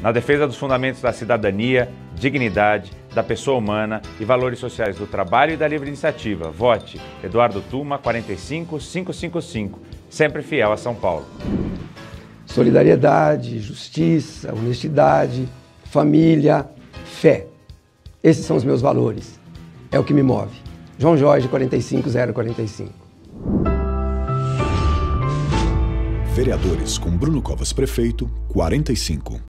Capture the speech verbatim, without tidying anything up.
na defesa dos fundamentos da cidadania, dignidade, da pessoa humana e valores sociais do trabalho e da livre iniciativa. Vote Eduardo Tuma, quarenta e cinco, quinhentos e cinquenta e cinco, sempre fiel a São Paulo. Solidariedade, justiça, honestidade, família, fé. Esses são os meus valores. É o que me move. João Jorge, quarenta e cinco, zero quarenta e cinco. Vereadores com Bruno Covas, prefeito, quarenta e cinco.